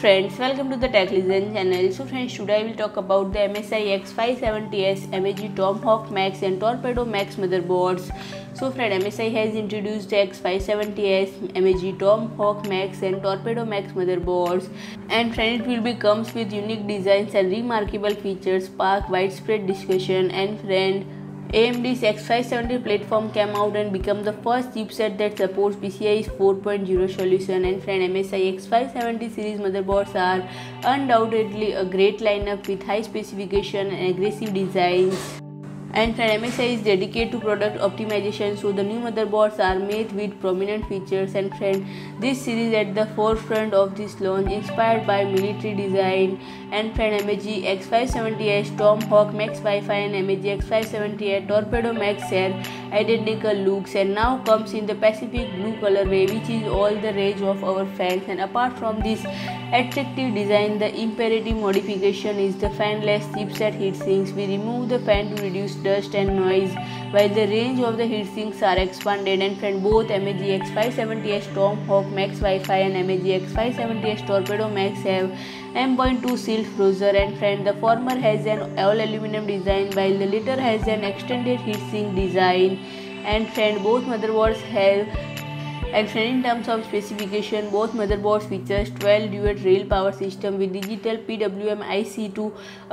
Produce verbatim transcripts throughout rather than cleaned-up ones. friends, welcome to the Tech Legend channel. So friends, today I will talk about the M S I X five seventy S, M A G Tomahawk Max and Torpedo Max motherboards. So friend, M S I has introduced the X five seventy S, M A G Tomahawk Max and Torpedo Max motherboards. And friend, it will be comes with unique designs and remarkable features, spark widespread discussion. And friend, A M D's X five seventy platform came out and become the first chipset that supports P C I E four point oh solution. And friend, M S I X five seventy series motherboards are undoubtedly a great lineup with high specification and aggressive designs. And friend, M S I is dedicated to product optimization, so the new motherboards are made with prominent features. And friend, this series at the forefront of this launch, inspired by military design. And friend, M A G X five seventy S Tomahawk Max Wi-Fi and M A G X five seventy S Torpedo Max share identical looks and now comes in the Pacific blue colorway, which is all the rage of our fans. And apart from this attractive design, the imperative modification is the fanless chipset heatsinks. We remove the fan to reduce dust and noise, while the range of the heatsinks are expanded. And friend, both M A G X five seventy S Tomahawk Max Wi-Fi and M A G X five seventy S Torpedo Max have M.two Shield Frozr. And friend, the former has an all-aluminum design, while the latter has an extended heatsink design. And friend, both motherboards have And friend, in terms of specification, both motherboards features twelve Duet Rail Power System with digital P W M I C to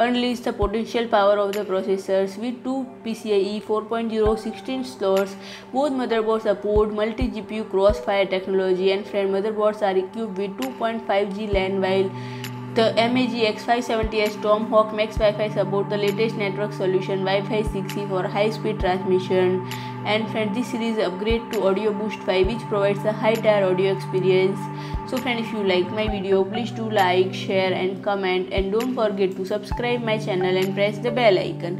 unleash the potential power of the processors. With two P C I E four point oh sixteen slots, both motherboards support multi-G P U CrossFire technology. And friend, motherboards are equipped with two point five G LAN, while the M A G X five seventy S Tomahawk Max Wi-Fi support the latest network solution Wi-Fi six E for high-speed transmission. And friend, this series upgrade to Audio Boost five, which provides a high-tier audio experience. So friend, if you like my video, please do like, share and comment, and don't forget to subscribe my channel and press the bell icon.